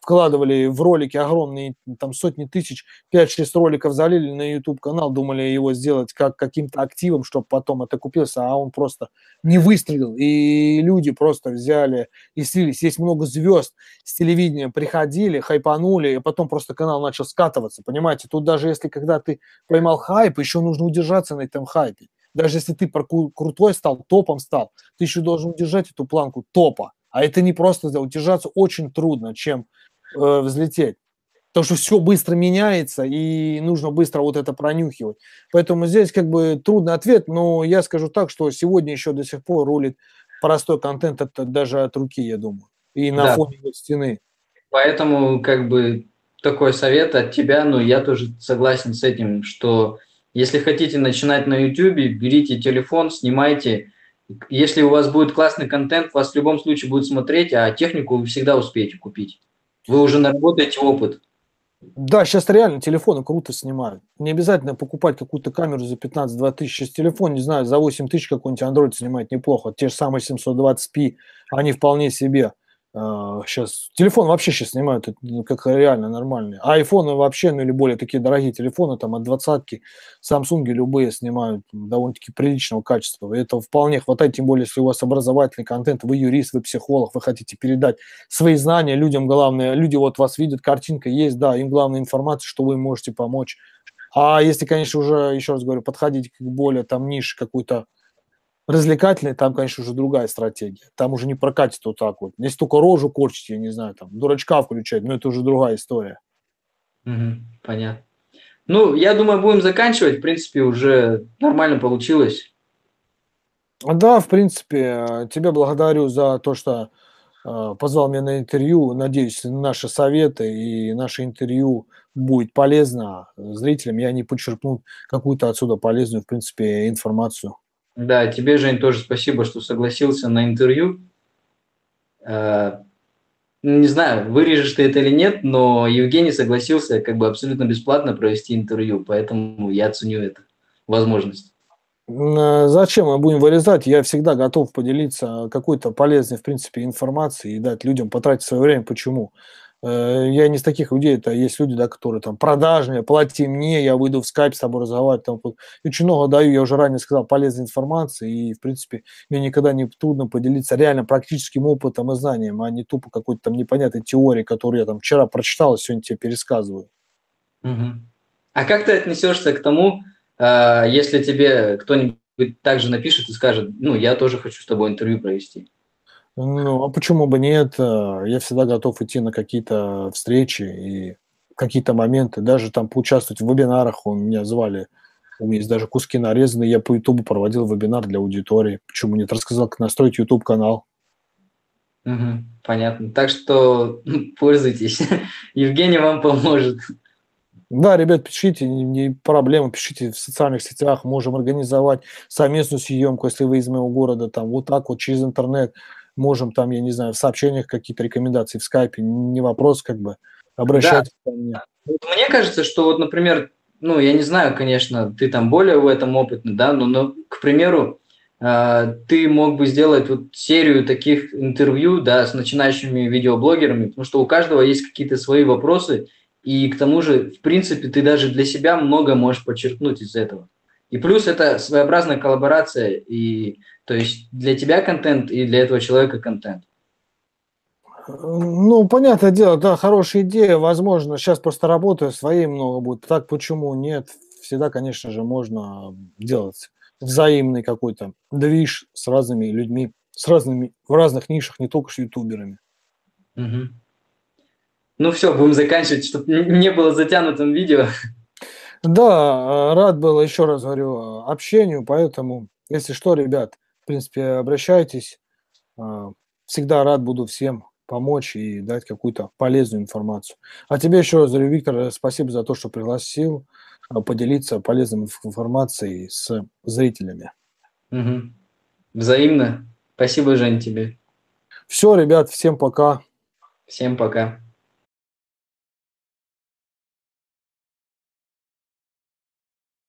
вкладывали в ролики огромные, там, сотни тысяч, 5-6 роликов залили на YouTube-канал, думали его сделать как каким-то активом, чтобы потом окупился, а он просто не выстрелил, и люди просто взяли и слились. Есть много звезд с телевидения, приходили, хайпанули, и потом просто канал начал скатываться, понимаете? Тут даже если когда ты поймал хайп, еще нужно удержаться на этом хайпе. Даже если ты крутой стал, топом стал, ты еще должен удержать эту планку топа. А это не просто, удержаться очень трудно, чем взлететь. Потому что все быстро меняется, и нужно быстро вот это пронюхивать. Поэтому здесь как бы трудный ответ, но я скажу так, что сегодня еще до сих пор рулит простой контент даже от руки, я думаю, и на фоне вот стены. Поэтому как бы такой совет от тебя, но я тоже согласен с этим, что если хотите начинать на YouTube, берите телефон, снимайте. Если у вас будет классный контент, вас в любом случае будут смотреть, а технику вы всегда успеете купить. Вы уже наработаете опыт. Да, сейчас реально телефоны круто снимают. Не обязательно покупать какую-то камеру за 15-20 тысяч. Сейчас телефон, не знаю, за 8 тысяч какой-нибудь Android снимает неплохо. Те же самые 720p, они вполне себе сейчас... Телефон вообще сейчас снимают как реально нормальный. А айфоны вообще, ну или более такие дорогие телефоны, там от 20-ки, Самсунги любые снимают довольно-таки приличного качества. И этого вполне хватает, тем более, если у вас образовательный контент, вы юрист, вы психолог, вы хотите передать свои знания людям, главное, люди вот вас видят, картинка есть, да, им главная информация, что вы можете помочь. А если, конечно, уже, еще раз говорю, подходить к более там нише какой-то развлекательный, там, конечно, уже другая стратегия. Там уже не прокатит вот так вот. Если только рожу корчить, я не знаю, там, дурачка включать, но это уже другая история. Угу, понятно. Ну, я думаю, будем заканчивать. В принципе, уже нормально получилось. Да, в принципе, тебя благодарю за то, что позвал меня на интервью. Надеюсь, наши советы и наше интервью будет полезно зрителям. Я не почерпну какую-то отсюда полезную, в принципе, информацию. Да, тебе, Жень, тоже спасибо, что согласился на интервью. Не знаю, вырежешь ты это или нет, но Евгений согласился как бы абсолютно бесплатно провести интервью, поэтому я ценю эту возможность. Зачем мы будем вырезать? Я всегда готов поделиться какой-то полезной, в принципе, информацией и дать людям потратить свое время. Почему? Я не из таких людей, это есть люди, да, которые там продажные, плати мне, я выйду в скайп с тобой разговаривать. Там, очень много даю, я уже ранее сказал, полезной информации, и, в принципе, мне никогда не трудно поделиться реально практическим опытом и знанием, а не тупо какой-то там непонятной теории, которую я там вчера прочитал, и сегодня тебе пересказываю. Угу. А как ты отнесешься к тому, если тебе кто-нибудь также напишет и скажет, ну, я тоже хочу с тобой интервью провести? Ну, а почему бы нет? Я всегда готов идти на какие-то встречи и какие-то моменты, даже там поучаствовать в вебинарах. Меня звали, у меня есть даже куски нарезанные, я по Ютубу проводил вебинар для аудитории. Почему нет? Рассказал, как настроить Ютуб-канал. Угу, понятно. Так что пользуйтесь. Евгений вам поможет. Да, ребят, пишите, не проблема, пишите в социальных сетях, можем организовать совместную съемку, если вы из моего города, там вот так вот через интернет. Можем там, я не знаю, в сообщениях какие-то рекомендации в скайпе, не вопрос, как бы, обращаться ко мне. Вот мне кажется, что вот, например, ну, я не знаю, конечно, ты там более в этом опытный, да, но к примеру, ты мог бы сделать вот серию таких интервью, да, с начинающими видеоблогерами, потому что у каждого есть какие-то свои вопросы, и к тому же, в принципе, ты даже для себя много можешь подчеркнуть из этого. И плюс это своеобразная коллаборация, и, то есть для тебя контент и для этого человека контент. Ну, понятное дело, да, хорошая идея, возможно, сейчас просто работаю, своей много будет, так почему нет, всегда, конечно же, можно делать взаимный какой-то движ с разными людьми, с разными, в разных нишах, не только с ютуберами. Угу. Ну все, будем заканчивать, чтобы не было затянутым видео. Да, рад был, еще раз говорю, общению, поэтому, если что, ребят, в принципе, обращайтесь, всегда рад буду всем помочь и дать какую-то полезную информацию. А тебе еще раз говорю, Виктор, спасибо за то, что пригласил поделиться полезной информацией с зрителями. Угу. Взаимно. Спасибо, Жень, тебе. Все, ребят, всем пока. Всем пока.